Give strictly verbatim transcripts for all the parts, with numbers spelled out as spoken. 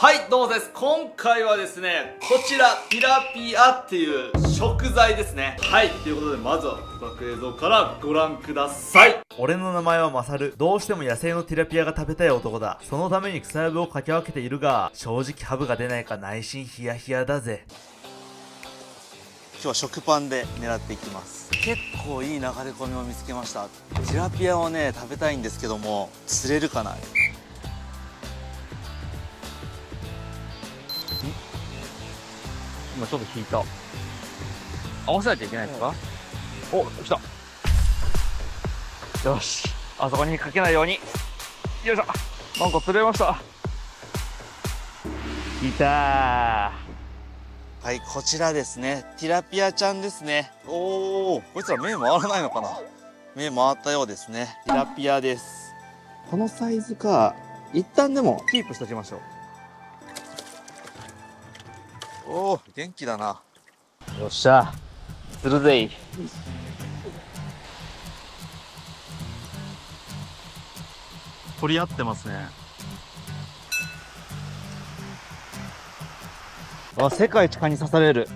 はい、どうもです。今回はですね、こちら、ティラピアっていう食材ですね。はい、ということで、まずは捕獲映像からご覧ください。俺の名前はマサル。どうしても野生のティラピアが食べたい男だ。そのために草やぶをかき分けているが、正直ハブが出ないか内心ヒヤヒヤだぜ。今日は食パンで狙っていきます。結構いい流れ込みを見つけました。ティラピアをね、食べたいんですけども、釣れるかな？今ちょっと引いた。合わせなきゃいけないですか？お、来た。よし、あそこにかけないように。よいしょ、なんか釣れました。いたー。はい、こちらですね、ティラピアちゃんですね。おお、こいつら目回らないのかな。目回ったようですね。ティラピアです。このサイズか。一旦でもキープしておきましょう。おお、元気だな。よっしゃ、釣るぜい。取り合ってますね。あ、世界一蚊に刺される。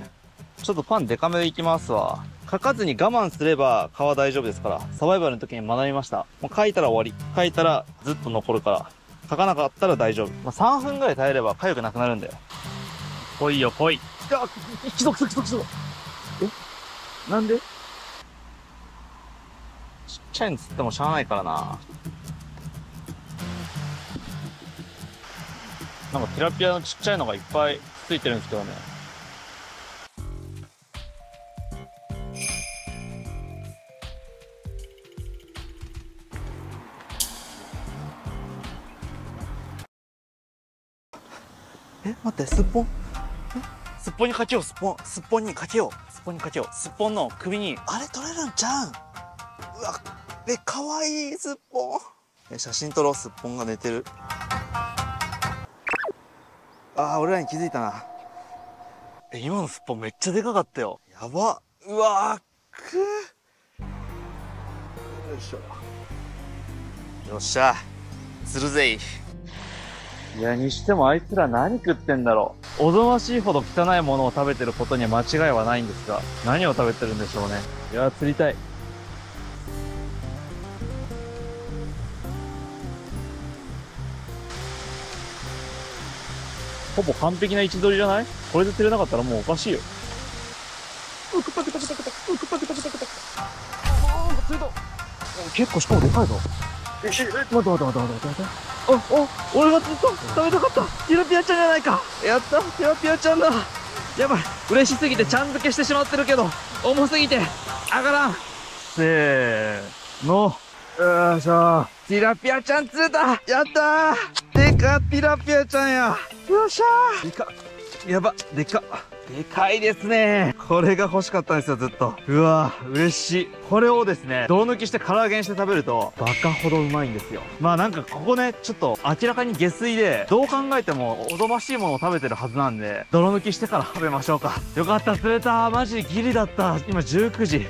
ちょっとパンデカめでいきますわ。かかずに我慢すれば蚊は大丈夫ですから、サバイバルの時に学びました。もうかいたら終わり。かいたらずっと残るから、かかなかったら大丈夫。まあ、さんぷんぐらい耐えればかゆくなくなるんだよ。ぽいよ、ぽい。あ、来た来た来た来た。え、なんで？ちっちゃいの釣ってもしゃあないからな。なんかティラピアのちっちゃいのがいっぱいついてるんですけどね。え、待って、すっぽん。すっぽんにかけよう、すっぽん、すっぽんにかけよう、すっぽんにかけよう、すっぽんの首に、あれ取れるんちゃうん。うわ、え、かわいい、すっぽん。え、写真撮ろう、すっぽんが寝てる。ああ、俺らに気づいたな。え、今のすっぽんめっちゃでかかったよ。やば、うわ、く。よいしょ。よっしゃ、釣るぜい。いや、にしてもあいつら何食ってんだろう。おぞましいほど汚いものを食べてることには間違いはないんですが、何を食べてるんでしょうね。いやー、釣りたい。ほぼ完璧な位置取りじゃない？これで釣れなかったらもうおかしいよ。うくぱくたくたくたうくぱくたくたくた。あー、釣れた。結構しかもでかいぞ。え、待って待って待って待って待って。おお、俺がずっと食べたかったティラピアちゃんじゃないか。やった、ティラピアちゃんだ。やばい、嬉しすぎてちゃん付けしてしまってるけど、重すぎて上がらん。せーの、よいしょ、ティラピアちゃん釣れた。やったー、でか、ティラピアちゃんや。よっしゃー、でか、やば、でか、でかいですね。これが欲しかったんですよ、ずっと。うわー、嬉しい。これをですね、胴抜きして唐揚げにして食べると、バカほどうまいんですよ。まあなんかここね、ちょっと明らかに下水で、どう考えてもおぞましいものを食べてるはずなんで、泥抜きしてから食べましょうか。よかった、釣れた。マジギリだった。今じゅうくじ。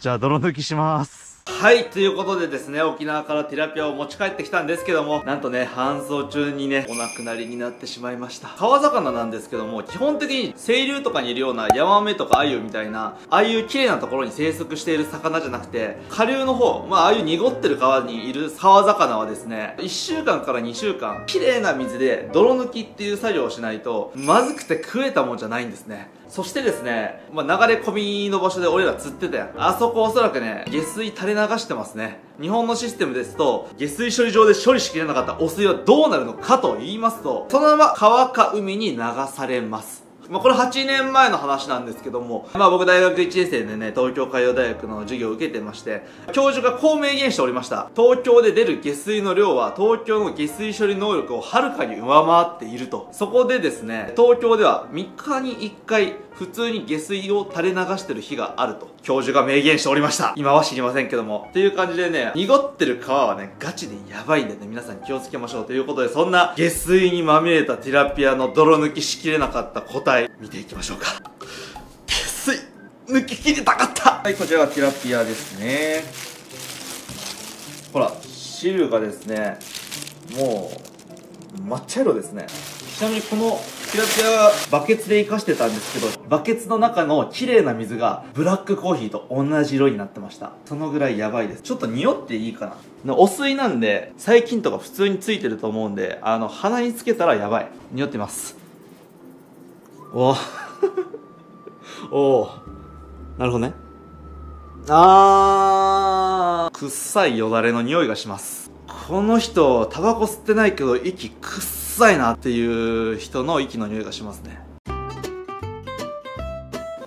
じゃあ泥抜きします。はい、ということでですね、沖縄からティラピアを持ち帰ってきたんですけども、なんとね、搬送中にね、お亡くなりになってしまいました。川魚なんですけども、基本的に清流とかにいるようなヤマメとかアユみたいな、ああいう綺麗なところに生息している魚じゃなくて、下流の方、まあああいう濁ってる川にいる川魚はですね、いっしゅうかんからにしゅうかん、綺麗な水で泥抜きっていう作業をしないと、まずくて食えたもんじゃないんですね。そしてですね、まあ、流れ込みの場所で俺ら釣ってたやん。あそこおそらくね、下水垂れ流してますね。日本のシステムですと、下水処理場で処理しきれなかった汚水はどうなるのかと言いますと、そのまま川か海に流されます。まあ、これはちねんまえの話なんですけども、まあ僕大学いちねんせいでね、東京海洋大学の授業を受けてまして、教授がこう明言しておりました。東京で出る下水の量は、東京の下水処理能力をはるかに上回っていると。そこでですね、東京ではみっかにいっかい、普通に下水を垂れ流してる日があると、教授が明言しておりました。今は知りませんけども。っていう感じでね、濁ってる川はね、ガチでやばいんでね、皆さん気をつけましょうということで、そんな下水にまみれたティラピアの泥抜きしきれなかった答え、見ていきましょうか。下水、抜ききれたかった。はい、こちらがティラピアですね。ほら、汁がですね、もう、抹茶色ですね。ちなみにこのティラティラバケツで生かしてたんですけど、バケツの中の綺麗な水がブラックコーヒーと同じ色になってました。そのぐらいやばいです。ちょっと匂っていいかな。お水なんで細菌とか普通についてると思うんで、あの鼻につけたらやばい。匂ってます。おおー、なるほどね。あー、臭いよだれの匂いがします。この人タバコ吸ってないけど息くっさいなっていう人の息の匂いがしますね。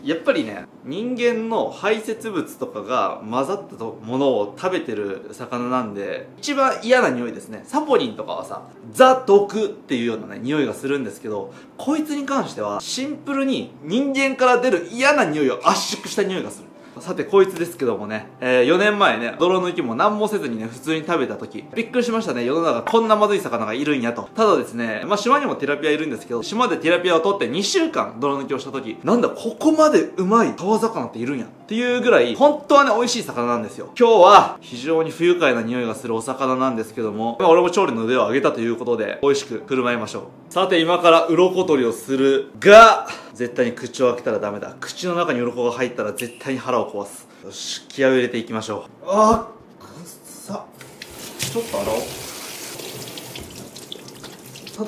やっぱりね、人間の排泄物とかが混ざったものを食べてる魚なんで、一番嫌な匂いですね。サポニンとかはさ、ザ毒っていうようなね、匂いがするんですけど、こいつに関してはシンプルに人間から出る嫌な匂いを圧縮した匂いがする。さてこいつですけどもね、えー、よねんまえね、泥の息も何もせずにね、普通に食べた時びっくりしましたね。世の中こんなまずい魚がいるんやと。ただですね、まあ、島にもティラピアいるんですけど、島でティラピアを取ってにしゅうかん泥抜きをした時、なんだここまでうまい川魚っているんやっていうぐらい、本当はね美味しい魚なんですよ。今日は非常に不愉快な匂いがするお魚なんですけども、まあ、俺も調理の腕を上げたということで美味しく振る舞いましょう。さて今から鱗取りをするが、絶対に口を開けたらダメだ。口の中に鱗が入ったら絶対に腹を壊す。よし、気合を入れていきましょう。あー、くっさ。ちょっと洗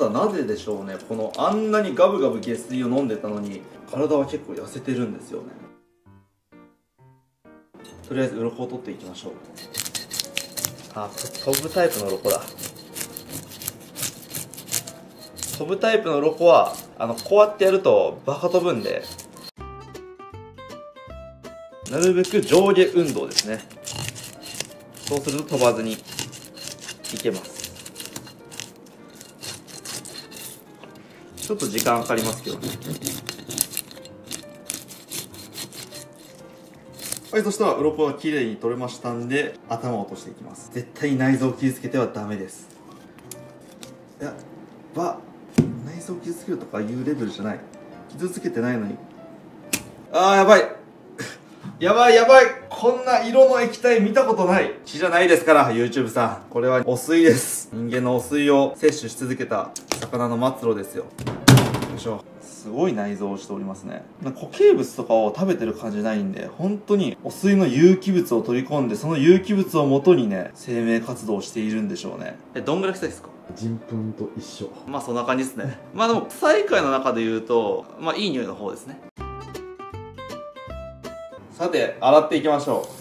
おう。ただなぜでしょうね、このあんなにガブガブ下水を飲んでたのに体は結構痩せてるんですよね。とりあえず鱗を取っていきましょう。あ、飛ぶタイプの鱗だ。飛ぶタイプの鱗はあのこうやってやるとバカ飛ぶんで、なるべく上下運動ですね。そうすると飛ばずにいけます。ちょっと時間かかりますけどね。はい、そしたら鱗がきれいに取れましたんで、頭を落としていきます。絶対に内臓を傷つけてはダメです。やっば内臓を傷つけるとかいうレベルじゃない。傷つけてないのに。あー、やばいやばいやばい、こんな色の液体見たことない。血じゃないですから YouTube さん、これはお水です。人間のお水を摂取し続けた魚の末路ですよ。よいしょ。すごい内臓をしておりますね。固形物とかを食べてる感じないんで、本当にお水の有機物を取り込んで、その有機物をもとにね、生命活動をしているんでしょうね。え、どんぐらい臭いですか？人糞と一緒。まあそんな感じですねまあでも臭い界の中で言うと、まあいい匂いの方ですね。さて洗っていきましょう。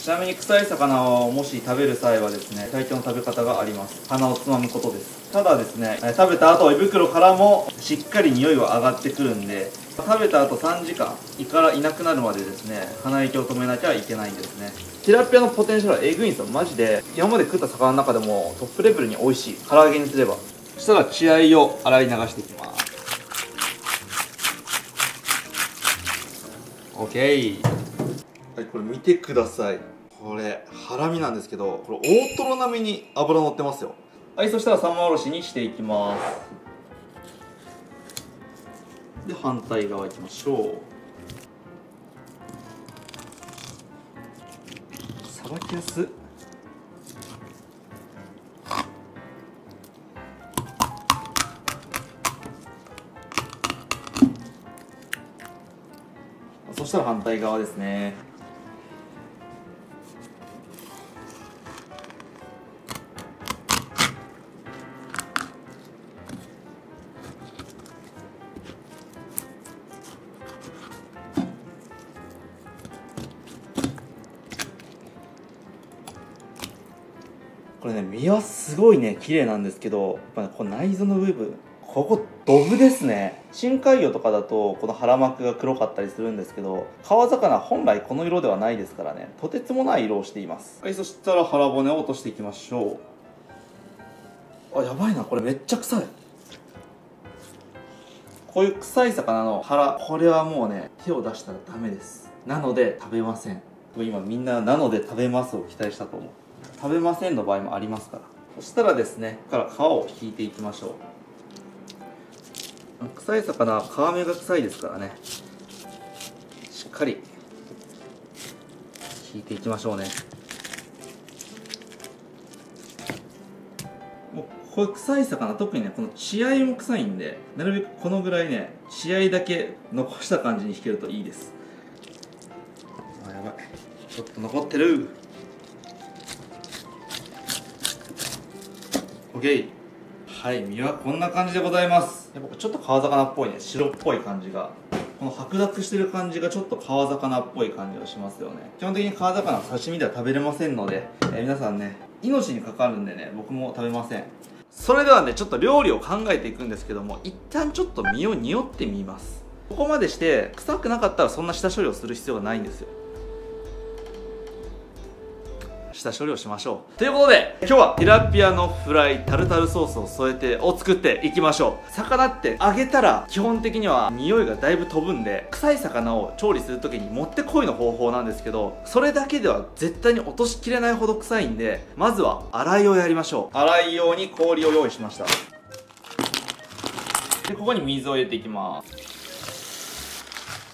ちなみに臭い魚をもし食べる際はですね、最強の食べ方があります。鼻をつまむことです。ただですね、食べた後胃袋からもしっかり匂いは上がってくるんで、食べた後さんじかん胃からいなくなるまでですね、鼻息を止めなきゃいけないんですね。ティラピアのポテンシャルはエグいんですよ、マジで。今まで食った魚の中でもトップレベルに美味しい。唐揚げにすれば。そしたら血合いを洗い流していきます。オッケー。はい、これ見てください。これハラミなんですけど、これ大トロ並みに脂乗ってますよ。はい、そしたら三枚おろしにしていきます。で反対側いきましょう。さばきやすっ。そしたら反対側ですね。これね、身はすごいね綺麗なんですけど、やっぱ、ね、この内臓の部分、ここドブですね。深海魚とかだとこの腹膜が黒かったりするんですけど、川魚は本来この色ではないですからね、とてつもない色をしています。はい、そしたら腹骨を落としていきましょう。あ、やばいな、これめっちゃ臭い。こういう臭い魚の腹、これはもうね手を出したらダメです。なので食べません。今みんななので食べますを期待したと思う。食べませんの場合もありますから。そしたらですね、ここから皮を引いていきましょう。臭い魚は皮目が臭いですからね、しっかり引いていきましょうね。もうこれ臭い魚、特にねこの血合いも臭いんで、なるべくこのぐらいね血合いだけ残した感じに引けるといいです。あ、やばい、ちょっと残ってる。 OK、 はい身はこんな感じでございます。やっぱちょっと川魚っぽいね、白っぽい感じが、この白濁してる感じがちょっと川魚っぽい感じがしますよね。基本的に川魚は刺身では食べれませんので、えー、皆さんね命に関わるんでね僕も食べません。それではねちょっと料理を考えていくんですけども、一旦ちょっと身を匂ってみます。ここまでして臭くなかったらそんな下処理をする必要がないんですよ。下処理をしましょうということで、今日はテラピアのフライタルタルソースを添えてを作っていきましょう。魚って揚げたら基本的には匂いがだいぶ飛ぶんで、臭い魚を調理する時にもってこいの方法なんですけど、それだけでは絶対に落としきれないほど臭いんで、まずは洗いをやりましょう。洗い用に氷を用意しました。でここに水を入れていきます。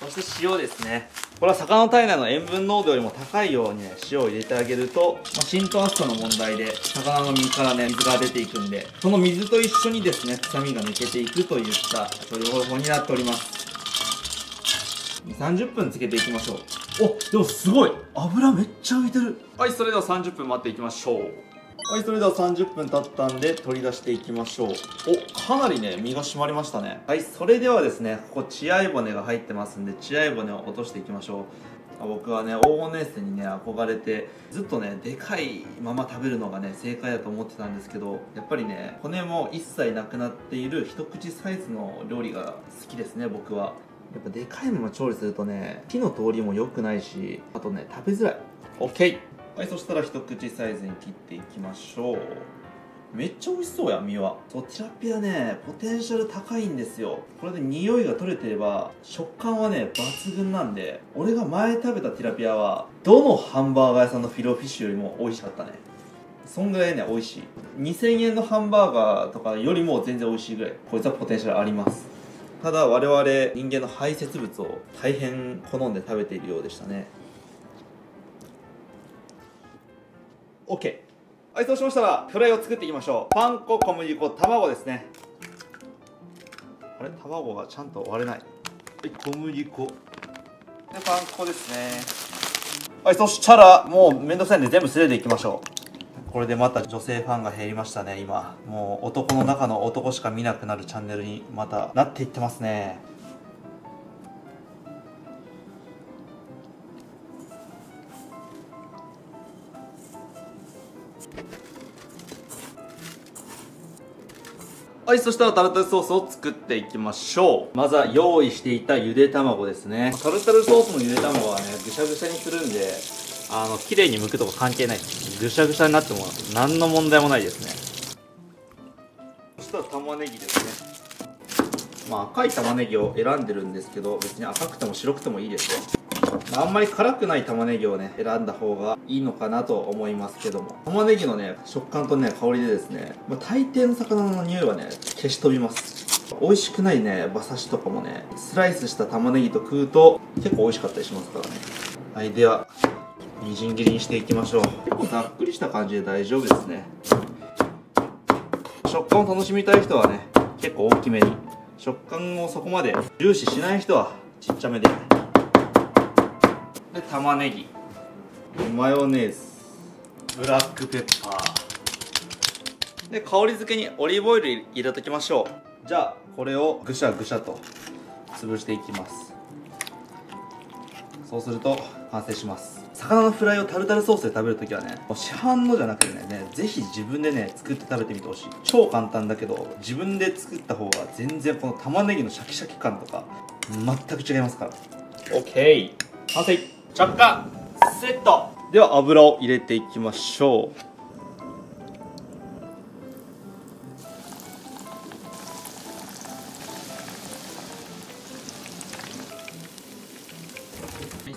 そして塩ですね。これは魚の体内の塩分濃度よりも高いように、ね、塩を入れてあげると、まあ、浸透圧との問題で魚の身からね水が出ていくんで、その水と一緒にですね臭みが抜けていくといったそういう方法になっております。さんじゅっぷんつけていきましょう。お、でもすごい油めっちゃ浮いてる。はい、それではさんじゅっぷん待っていきましょう。はい、それではさんじゅっぷん経ったんで取り出していきましょう。お、かなりね身が締まりましたね。はい、それではですねここ血合い骨が入ってますんで、血合い骨を落としていきましょう。僕はね黄金衛星にね憧れて、ずっとねでかいまま食べるのがね正解だと思ってたんですけど、やっぱりね骨も一切なくなっている一口サイズの料理が好きですね僕は。やっぱでかいまま調理するとね火の通りも良くないし、あとね食べづらい。 OK、はい、そしたら一口サイズに切っていきましょう。めっちゃ美味しそうや身は。そう、ティラピアねポテンシャル高いんですよ。これで匂いが取れてれば食感はね抜群なんで、俺が前食べたティラピアはどのハンバーガー屋さんのフィロフィッシュよりも美味しかったね。そんぐらいね美味しい。にせんえんのハンバーガーとかよりも全然美味しいぐらい、こいつはポテンシャルあります。ただ我々人間の排泄物を大変好んで食べているようでしたね。OK、 はい、そうしましたらフライを作っていきましょう。パン粉、小麦粉、卵ですね。あれ、卵がちゃんと割れない。はい、小麦粉でパン粉ですね。はい、そしたらもうめんどくさいんで全部すれていきましょう。これでまた女性ファンが減りましたね。今もう男の中の男しか見なくなるチャンネルにまたなっていってますね。はい、そしたらタルタルソースを作っていきましょう。まずは用意していたゆで卵ですね。タルタルソースのゆで卵はねぐしゃぐしゃにするんで、あの綺麗に剥くとか関係ない。ぐしゃぐしゃになっても何の問題もないですね。そしたら玉ねぎですね。まあ赤い玉ねぎを選んでるんですけど、別に赤くても白くてもいいですよ。あんまり辛くない玉ねぎをね選んだ方がいいのかなと思いますけども、玉ねぎのね食感とね香りでですね、まあ、大抵の魚の匂いはね消し飛びます。美味しくないね馬刺しとかもねスライスした玉ねぎと食うと結構美味しかったりしますからね。はい、ではみじん切りにしていきましょう。結構ざっくりした感じで大丈夫ですね。食感を楽しみたい人はね結構大きめに、食感をそこまで重視しない人はちっちゃめで。で玉ねぎ、マヨネーズ、ブラックペッパーで香りづけにオリーブオイル入れときましょう。じゃあこれをぐしゃぐしゃと潰していきます。そうすると完成します。魚のフライをタルタルソースで食べるときはね市販のじゃなくてねぜひ自分でね作って食べてみてほしい。超簡単だけど自分で作った方が全然この玉ねぎのシャキシャキ感とか全く違いますから。 OK、 完成、着火セット。では油を入れていきましょう。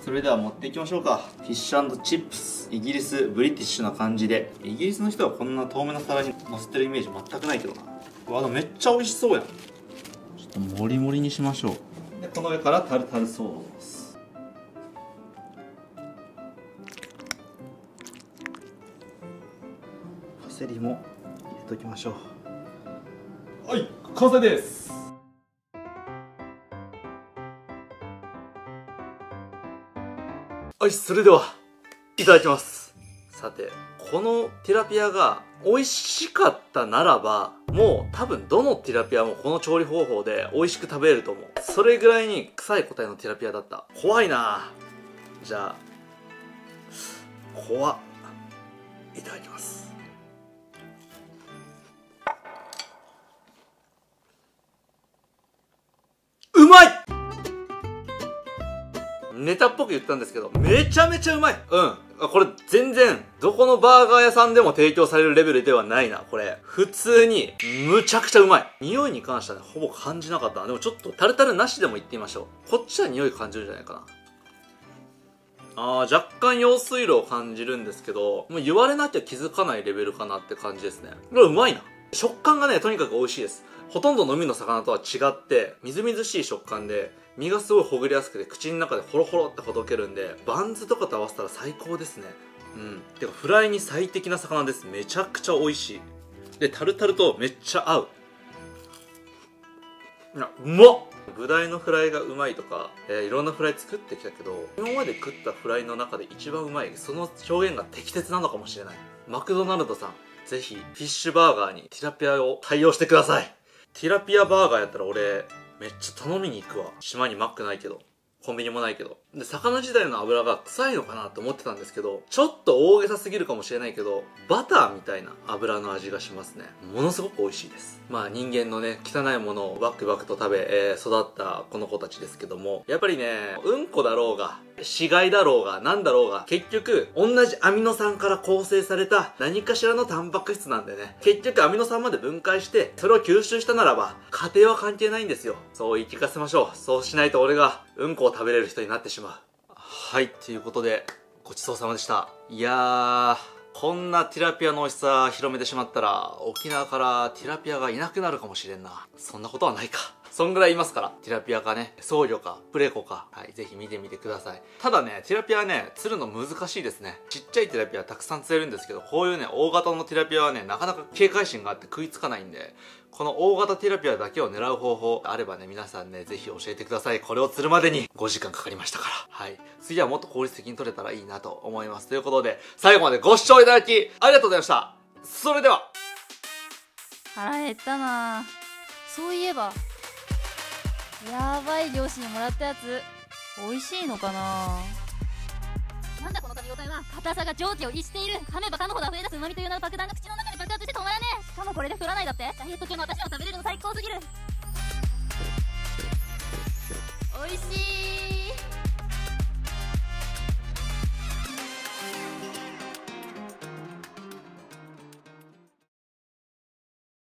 それでは持っていきましょうか。フィッシュ&チップス、イギリスブリティッシュな感じで、イギリスの人はこんな透明な皿にのせてるイメージ全くないけどな。うわ、でもめっちゃ美味しそうやん。ちょっとモリモリにしましょう。でこの上からタルタルソース。パセリも入れときましょう。はい、完成です。はい、それではいただきます。さて、このティラピアが美味しかったならば、もう多分どのティラピアもこの調理方法で美味しく食べれると思う。それぐらいに臭い個体のティラピアだった。怖いな。じゃあ怖っ、いただきます。うまい。ネタっぽく言ったんですけど、めちゃめちゃうまい。うん。これ全然、どこのバーガー屋さんでも提供されるレベルではないな、これ。普通に、むちゃくちゃうまい。匂いに関してはね、ほぼ感じなかったな。でもちょっとタルタルなしでもいってみましょう。こっちは匂い感じるんじゃないかな。あー、若干用水路を感じるんですけど、もう言われなきゃ気づかないレベルかなって感じですね。これうまいな。食感がね、とにかく美味しいです。ほとんどの海の魚とは違って、みずみずしい食感で、身がすごいほぐれやすくて、口の中でホロホロってほどけるんで、バンズとかと合わせたら最高ですね。うん。てか、フライに最適な魚です。めちゃくちゃ美味しい。で、タルタルとめっちゃ合う。うまっ！ブダイのフライがうまいとか、えー、いろんなフライ作ってきたけど、今まで食ったフライの中で一番うまい、その表現が適切なのかもしれない。マクドナルドさん、ぜひフィッシュバーガーにティラピアを対応してください。ティラピアバーガーやったら俺めっちゃ頼みに行くわ。島にマックないけど、コンビニもないけど。で、魚自体の油が臭いのかなと思ってたんですけど、ちょっと大げさすぎるかもしれないけど、バターみたいな油の味がしますね。ものすごく美味しいです。まあ人間のね、汚いものをバクバクと食べ、えー、育ったこの子たちですけども、やっぱりね、うんこだろうが、死骸だろうが、なんだろうが、結局、同じアミノ酸から構成された何かしらのタンパク質なんでね、結局アミノ酸まで分解して、それを吸収したならば、家庭は関係ないんですよ。そう言い聞かせましょう。そうしないと俺が、うんこを食べれる人になってしまう。はい、ということで、ごちそうさまでした。いやー、こんなティラピアの美味しさ広めてしまったら、沖縄からティラピアがいなくなるかもしれんな。そんなことはないか。そんぐらいいますから、ティラピアかね、僧侶か、プレコか、はい、ぜひ見てみてください。ただね、ティラピアね、釣るの難しいですね。ちっちゃいティラピアたくさん釣れるんですけど、こういうね、大型のティラピアはね、なかなか警戒心があって食いつかないんで、この大型ティラピアだけを狙う方法あればね、皆さんね、ぜひ教えてください。これを釣るまでにごじかんかかりましたから。はい。次はもっと効率的に取れたらいいなと思います。ということで、最後までご視聴いただき、ありがとうございました。それでは。腹減ったなぁ。そういえば、やばい漁師にもらったやつ、美味しいのかなぁ。なんだこの紙応えは、硬さが上下を逸している。噛めば噛むほど溢れ出す旨味という名の爆弾が口の中で爆発して止まらねえ。しかもこれで振らないだって。ダイエット中の私を食べれるの最高すぎる。美味しい。